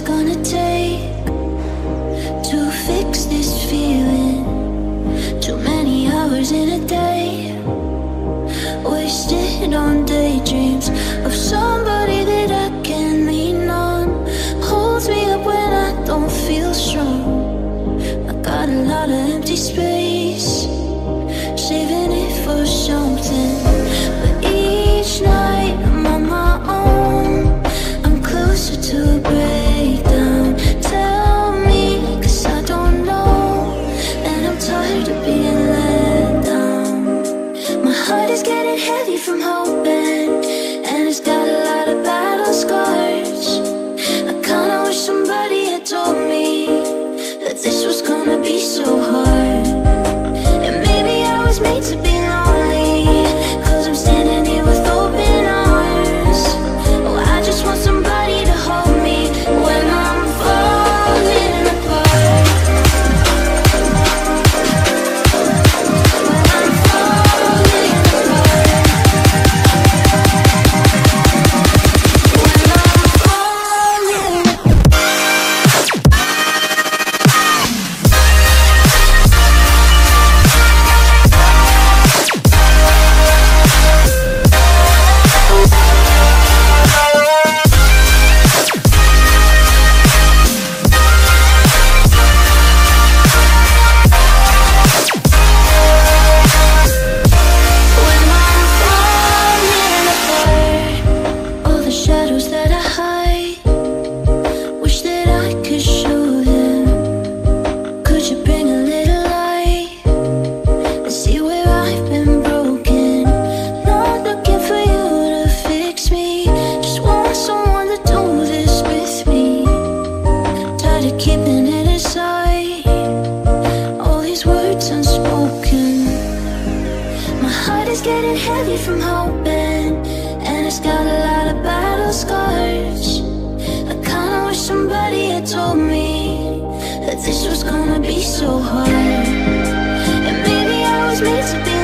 it's gonna take to fix this feeling. Too many hours in a day wasted on daydreams of somebody that I can lean on. Holds me up when I don't feel strong. I got a lot of empty space, saving it for something. But each night I'm on my own, I'm closer to a breakdown. Tell me, cause I don't know. And I'm tired of being let down. My heart is getting heavy from hoping, and it's got a lot of battle scars. I kinda wish somebody had told me that this was gonna be so hard. Made to be lonely, cause I'm standing here with open arms. Oh, I just want somebody to hold me when I'm falling apart. When I'm falling apart. When I'm falling apart. This was gonna be so hard, and maybe I was made to be.